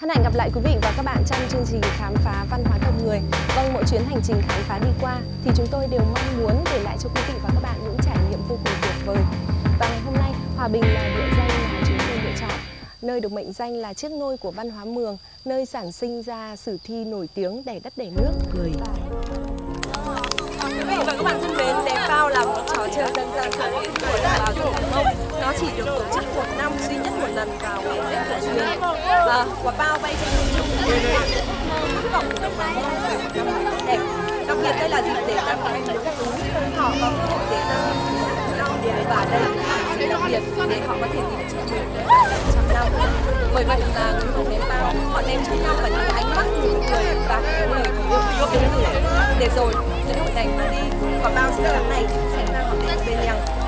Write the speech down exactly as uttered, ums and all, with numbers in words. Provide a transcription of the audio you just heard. Hân hạnh gặp lại quý vị và các bạn trong chương trình khám phá văn hóa tộc người. Vâng, mỗi chuyến hành trình khám phá đi qua thì chúng tôi đều mong muốn để lại cho quý vị và các bạn những trải nghiệm vô cùng tuyệt vời. Và ngày hôm nay, Hòa Bình là địa danh mà chúng tôi lựa chọn, nơi được mệnh danh là chiếc nôi của văn hóa Mường, nơi sản sinh ra sử thi nổi tiếng để đất để nước. Cười. Và... Quý vị và các bạn thân mến, đèn bao là một trò chơi dân gian truyền thống của đồng bào dân tộc Mông. Nó chỉ được tổ chức một năm duy nhất một lần vào ngày Tết cổ truyền. Và quả bao bay trên không trung cũng có một vẻ đẹp. Đặc biệt đây là dịp để các bạn họ có cơ hội để giao lưu và đây là dịp đặc biệt để họ có thể tìm được người trong năm. Bởi vậy là người hưởng đèn bao họ đem trong năm và những ánh mắt nụ cười và những lời yêu thương để rồi những hội đèn mà đi quả bao sẽ làm này sẽ ra họ bên nhau.